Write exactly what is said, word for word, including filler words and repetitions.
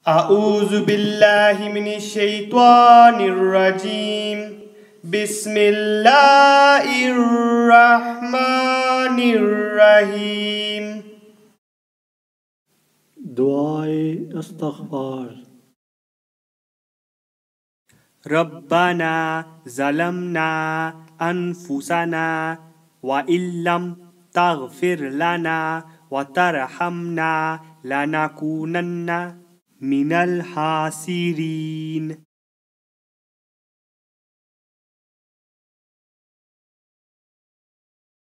A'uudzu billahi minash shaytaanir rajiim. Bismillaahir rahmaanir rahiim. Du'a istighfar. Rabbana zalamna anfusana wa illam taghfir lana wa tarhamna lanakunanna Minal Hasirin.